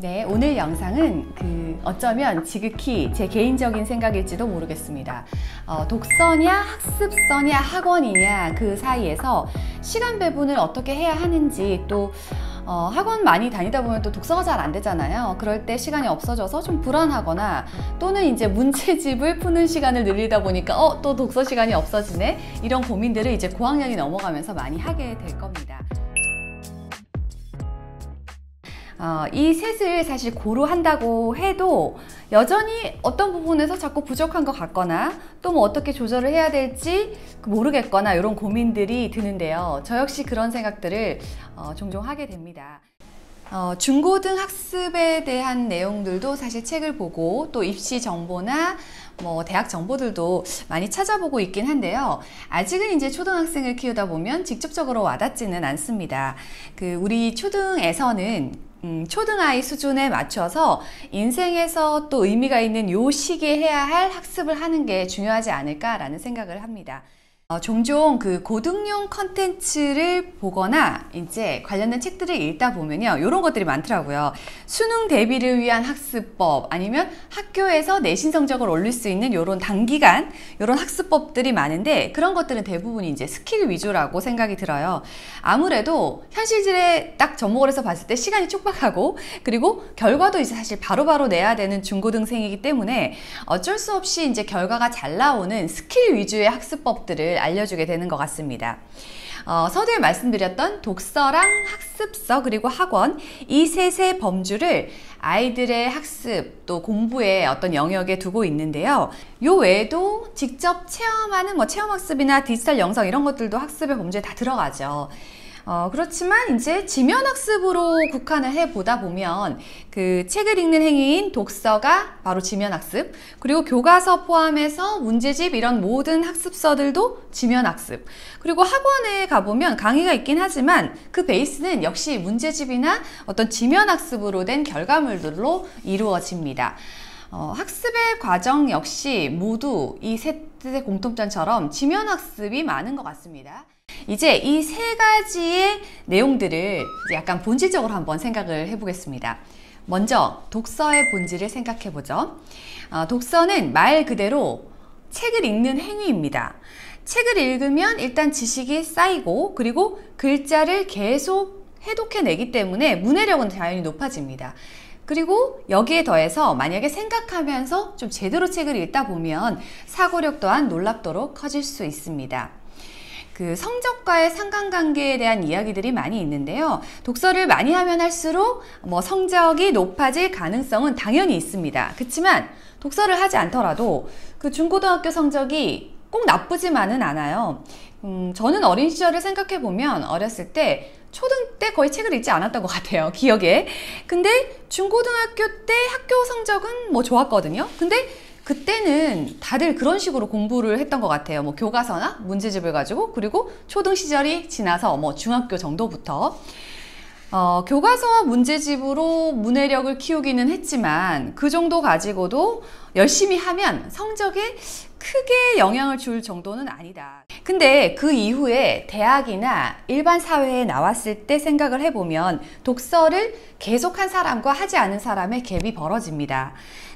네, 오늘 영상은 어쩌면 지극히 제 개인적인 생각일지도 모르겠습니다. 독서냐, 학습서냐, 학원이냐 그 사이에서 시간 배분을 어떻게 해야 하는지, 또 학원 많이 다니다 보면 또 독서가 잘 안 되잖아요. 그럴 때 시간이 없어져서 좀 불안하거나, 또는 이제 문제집을 푸는 시간을 늘리다 보니까 또 독서 시간이 없어지네? 이런 고민들을 이제 고학년이 넘어가면서 많이 하게 될 겁니다. 이 셋을 사실 고루한다고 해도 여전히 어떤 부분에서 자꾸 부족한 것 같거나, 또 뭐 어떻게 조절을 해야 될지 모르겠거나, 이런 고민들이 드는데요. 저 역시 그런 생각들을 종종 하게 됩니다. 중고등 학습에 대한 내용들도 사실 책을 보고, 또 입시 정보나 뭐 대학 정보들도 많이 찾아보고 있긴 한데요. 아직은 이제 초등학생을 키우다 보면 직접적으로 와닿지는 않습니다. 우리 초등에서는 초등아이 수준에 맞춰서 인생에서 또 의미가 있는 요 시기에 해야 할 학습을 하는 게 중요하지 않을까라는 생각을 합니다. 종종 고등용 컨텐츠를 보거나 이제 관련된 책들을 읽다 보면요, 이런 것들이 많더라고요. 수능 대비를 위한 학습법, 아니면 학교에서 내신 성적을 올릴 수 있는 이런 단기간, 이런 학습법들이 많은데, 그런 것들은 대부분 이제 스킬 위주라고 생각이 들어요. 아무래도 현실질에 딱 접목을 해서 봤을 때 시간이 촉박하고, 그리고 결과도 이제 사실 바로바로 내야 되는 중고등생이기 때문에 어쩔 수 없이 이제 결과가 잘 나오는 스킬 위주의 학습법들을 알려주게 되는 것 같습니다. 서두에 말씀드렸던 독서랑 학습서, 그리고 학원, 이 셋의 범주를 아이들의 학습 또 공부의 어떤 영역에 두고 있는데요. 요 외에도 직접 체험하는 뭐 체험학습이나 디지털 영상, 이런 것들도 학습의 범주에 다 들어가죠. 그렇지만 이제 지면 학습으로 국한을 해보다 보면 책을 읽는 행위인 독서가 바로 지면 학습, 그리고 교과서 포함해서 문제집, 이런 모든 학습서들도 지면 학습, 그리고 학원에 가보면 강의가 있긴 하지만 그 베이스는 역시 문제집이나 어떤 지면 학습으로 된 결과물들로 이루어집니다. 학습의 과정 역시 모두 이 셋의 공통점처럼 지면 학습이 많은 것 같습니다. 이제 이 세 가지의 내용들을 약간 본질적으로 한번 생각을 해보겠습니다. 먼저 독서의 본질을 생각해보죠. 독서는 말 그대로 책을 읽는 행위입니다. 책을 읽으면 일단 지식이 쌓이고, 그리고 글자를 계속 해독해내기 때문에 문해력은 당연히 높아집니다. 그리고 여기에 더해서 만약에 생각하면서 좀 제대로 책을 읽다 보면 사고력 또한 놀랍도록 커질 수 있습니다. 성적과의 상관관계에 대한 이야기들이 많이 있는데요. 독서를 많이 하면 할수록 뭐 성적이 높아질 가능성은 당연히 있습니다. 그렇지만 독서를 하지 않더라도 중고등학교 성적이 꼭 나쁘지만은 않아요. 저는 어린 시절을 생각해보면 어렸을 때 초등 때 거의 책을 읽지 않았던 것 같아요, 기억에. 근데 중고등학교 때 학교 성적은 뭐 좋았거든요. 근데 그때는 다들 그런 식으로 공부를 했던 것 같아요. 뭐 교과서나 문제집을 가지고, 그리고 초등 시절이 지나서 뭐 중학교 정도부터 교과서와 문제집으로 문해력을 키우기는 했지만, 그 정도 가지고도 열심히 하면 성적에 크게 영향을 줄 정도는 아니다. 근데 그 이후에 대학이나 일반 사회에 나왔을 때 생각을 해보면 독서를 계속한 사람과 하지 않은 사람의 갭이 벌어집니다.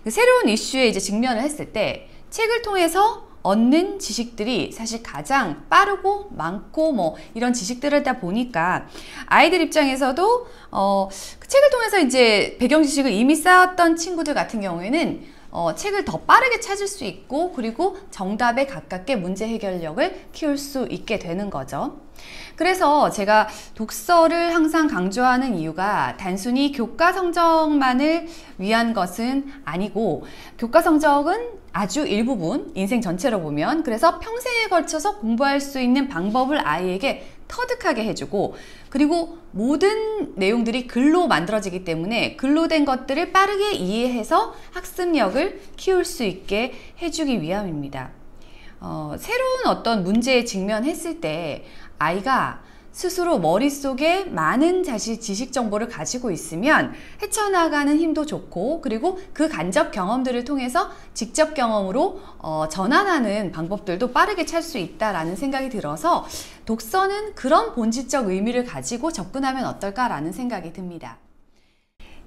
새로운 이슈에 이제 직면을 했을 때 책을 통해서 얻는 지식들이 사실 가장 빠르고 많고, 뭐 이런 지식들을 다 보니까 아이들 입장에서도 그 책을 통해서 이제 배경 지식을 이미 쌓았던 친구들 같은 경우에는 책을 더 빠르게 찾을 수 있고, 그리고 정답에 가깝게 문제 해결력을 키울 수 있게 되는 거죠. 그래서 제가 독서를 항상 강조하는 이유가 단순히 교과 성적만을 위한 것은 아니고, 교과 성적은 아주 일부분, 인생 전체로 보면, 그래서 평생에 걸쳐서 공부할 수 있는 방법을 아이에게 터득하게 해주고, 그리고 모든 내용들이 글로 만들어지기 때문에 글로 된 것들을 빠르게 이해해서 학습력을 키울 수 있게 해주기 위함입니다. 새로운 어떤 문제에 직면했을 때 아이가 스스로 머릿속에 많은 지식 정보를 가지고 있으면 헤쳐나가는 힘도 좋고, 그리고 그 간접 경험들을 통해서 직접 경험으로 전환하는 방법들도 빠르게 찾을 수 있다라는 생각이 들어서 독서는 그런 본질적 의미를 가지고 접근하면 어떨까라는 생각이 듭니다.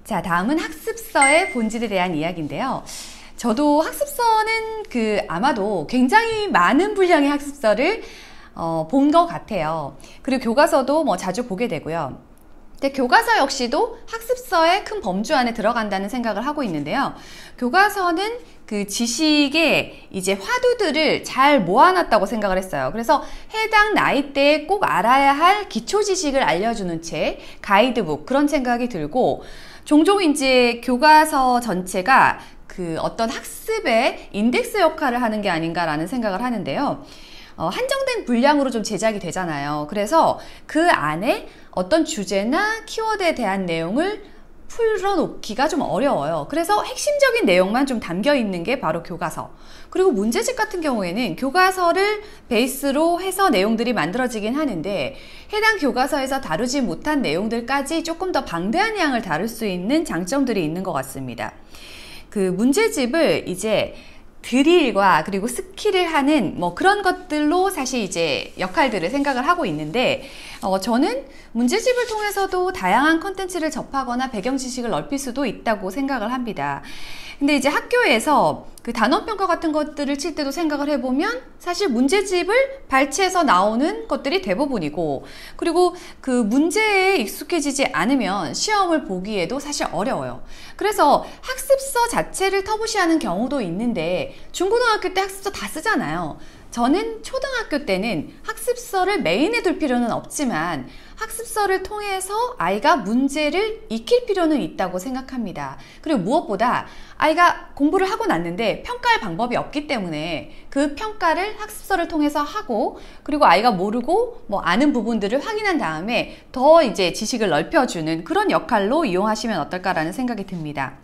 자, 다음은 학습서의 본질에 대한 이야기인데요. 저도 학습서는 아마도 굉장히 많은 분량의 학습서를 본 것 같아요. 그리고 교과서도 자주 보게 되고요. 근데 교과서 역시도 학습서의 큰 범주 안에 들어간다는 생각을 하고 있는데요. 교과서는 지식의 화두들을 잘 모아놨다고 생각을 했어요. 그래서 해당 나이대에 꼭 알아야 할 기초 지식을 알려주는 책, 가이드북, 그런 생각이 들고, 종종 교과서 전체가 어떤 학습의 인덱스 역할을 하는 게 아닌가라는 생각을 하는데요. 한정된 분량으로 제작이 되잖아요. 그래서 그 안에 어떤 주제나 키워드에 대한 내용을 풀어놓기가 좀 어려워요. 그래서 핵심적인 내용만 담겨 있는 게 바로 교과서. 그리고 문제집 같은 경우에는 교과서를 베이스로 해서 내용들이 만들어지긴 하는데, 해당 교과서에서 다루지 못한 내용들까지 조금 더 방대한 양을 다룰 수 있는 장점들이 있는 것 같습니다. 문제집을 드릴과 그리고 스킬을 하는 그런 것들로 사실 역할들을 생각을 하고 있는데, 저는 문제집을 통해서도 다양한 콘텐츠를 접하거나 배경 지식을 넓힐 수도 있다고 생각을 합니다. 근데 학교에서 단원평가 같은 것들을 칠 때도 생각을 해보면 사실 문제집을 발췌해서 나오는 것들이 대부분이고, 그리고 문제에 익숙해지지 않으면 시험을 보기에도 사실 어려워요. 그래서 학습서 자체를 터부시하는 경우도 있는데, 중고등학교 때 학습서 다 쓰잖아요. 저는 초등학교 때는 학습서를 메인에 둘 필요는 없지만 학습서를 통해서 아이가 문제를 익힐 필요는 있다고 생각합니다. 그리고 무엇보다 아이가 공부를 하고 났는데 평가할 방법이 없기 때문에 그 평가를 학습서를 통해서 하고, 그리고 아이가 모르고 아는 부분들을 확인한 다음에 더 지식을 넓혀주는 그런 역할로 이용하시면 어떨까라는 생각이 듭니다.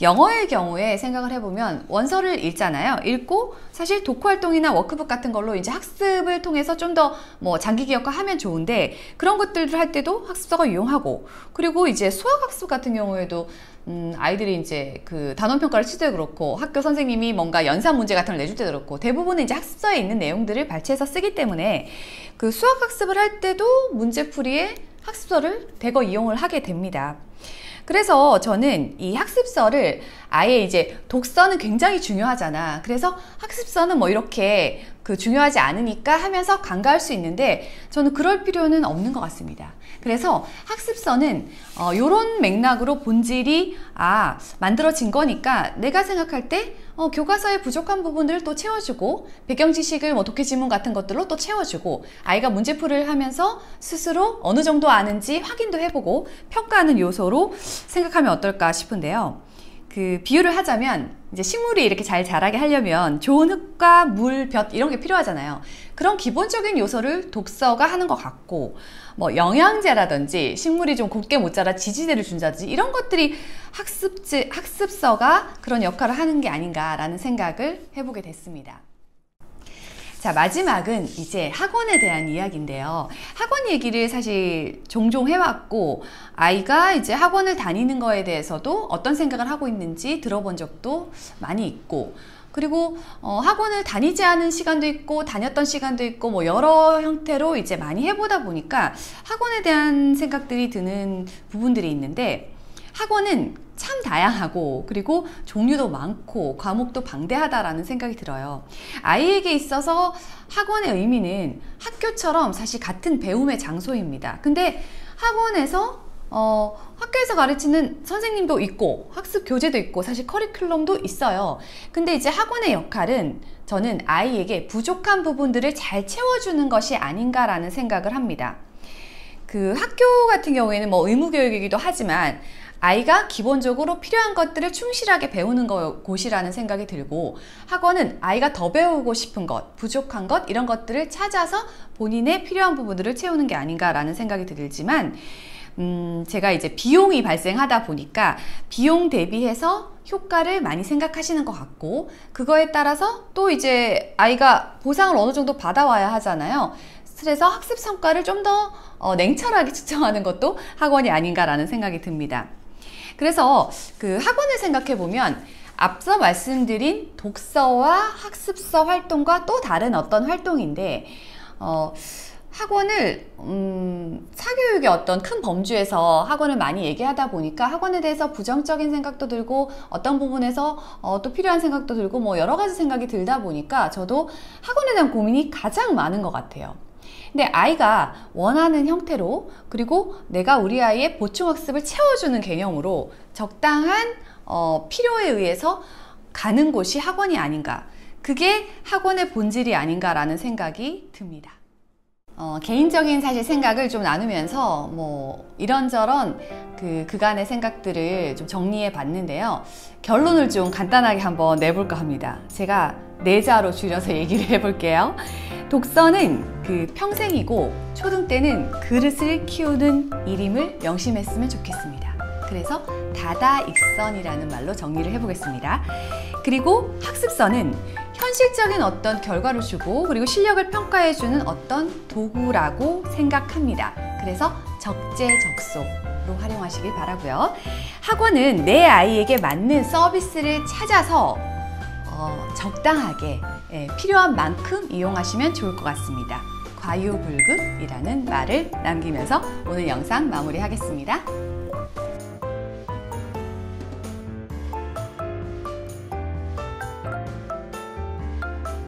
영어의 경우에 생각을 해보면 원서를 읽잖아요. 읽고 사실 독후활동이나 워크북 같은 걸로 학습을 통해서 좀 더 장기 기억화하면 좋은데, 그런 것들을 할 때도 학습서가 유용하고, 그리고 수학 학습 같은 경우에도 아이들이 단원 평가를 칠 때도 그렇고, 학교 선생님이 뭔가 연산 문제 같은 걸 내줄 때도 그렇고, 대부분은 학습서에 있는 내용들을 발췌해서 쓰기 때문에 수학 학습을 할 때도 문제풀이에 학습서를 대거 이용을 하게 됩니다. 그래서 저는 이 학습서를 아예 독서는 굉장히 중요하잖아. 그래서 학습서는 이렇게 중요하지 않으니까 하면서 간과할 수 있는데, 저는 그럴 필요는 없는 것 같습니다. 그래서 학습서는 요런 맥락으로 본질이 만들어진 거니까 내가 생각할 때 교과서의 부족한 부분들을 또 채워주고, 배경 지식을 독해 지문 같은 것들로 또 채워주고, 아이가 문제풀이를 하면서 스스로 어느 정도 아는지 확인도 해보고 평가하는 요소로 생각하면 어떨까 싶은데요. 비유를 하자면 식물이 이렇게 잘 자라게 하려면 좋은 흙과 물, 볕 이런 게 필요하잖아요. 그런 기본적인 요소를 독서가 하는 것 같고, 영양제라든지 식물이 곱게 못 자라 지지대를 준다든지 이런 것들이 학습서가 그런 역할을 하는 게 아닌가라는 생각을 해보게 됐습니다. 자, 마지막은 학원에 대한 이야기인데요. 학원 얘기를 사실 종종 해왔고, 아이가 학원을 다니는 거에 대해서도 어떤 생각을 하고 있는지 들어본 적도 많이 있고, 그리고 학원을 다니지 않은 시간도 있고 다녔던 시간도 있고 여러 형태로 많이 해보다 보니까 학원에 대한 생각들이 드는 부분들이 있는데, 학원은 참 다양하고 그리고 종류도 많고 과목도 방대하다라는 생각이 들어요. 아이에게 있어서 학원의 의미는 학교처럼 사실 같은 배움의 장소입니다. 근데 학원에서 학교에서 가르치는 선생님도 있고 학습 교재도 있고 사실 커리큘럼도 있어요. 근데 학원의 역할은 저는 아이에게 부족한 부분들을 잘 채워주는 것이 아닌가라는 생각을 합니다. 학교 같은 경우에는 의무교육이기도 하지만 아이가 기본적으로 필요한 것들을 충실하게 배우는 곳이라는 생각이 들고, 학원은 아이가 더 배우고 싶은 것, 부족한 것 이런 것들을 찾아서 본인의 필요한 부분들을 채우는 게 아닌가라는 생각이 들지만, 제가 비용이 발생하다 보니까 비용 대비해서 효과를 많이 생각하시는 것 같고, 그거에 따라서 또 아이가 보상을 어느 정도 받아와야 하잖아요. 그래서 학습 성과를 좀 더 냉철하게 측정하는 것도 학원이 아닌가라는 생각이 듭니다. 그래서 학원을 생각해보면 앞서 말씀드린 독서와 학습서 활동과 또 다른 어떤 활동인데, 학원을 사교육의 어떤 큰 범주에서 학원을 많이 얘기하다 보니까 학원에 대해서 부정적인 생각도 들고 어떤 부분에서 또 필요한 생각도 들고 뭐 여러 가지 생각이 들다 보니까 저도 학원에 대한 고민이 가장 많은 것 같아요. 근데 아이가 원하는 형태로 그리고 내가 우리 아이의 보충학습을 채워주는 개념으로 적당한 필요에 의해서 가는 곳이 학원이 아닌가, 그게 학원의 본질이 아닌가라는 생각이 듭니다. 개인적인 사실 생각을 좀 나누면서 뭐 이런저런 그간의 생각들을 좀 정리해 봤는데요. 결론을 좀 간단하게 한번 내볼까 합니다. 제가 네자로 줄여서 얘기를 해볼게요. 독서는 평생이고 초등 때는 그릇을 키우는 일임을 명심했으면 좋겠습니다. 그래서 다다익선이라는 말로 정리를 해보겠습니다. 그리고 학습서는 현실적인 어떤 결과를 주고 그리고 실력을 평가해주는 어떤 도구라고 생각합니다. 그래서 적재적소로 활용하시길 바라고요. 학원은 내 아이에게 맞는 서비스를 찾아서 적당하게 필요한 만큼 이용하시면 좋을 것 같습니다. 과유불급이라는 말을 남기면서 오늘 영상 마무리하겠습니다.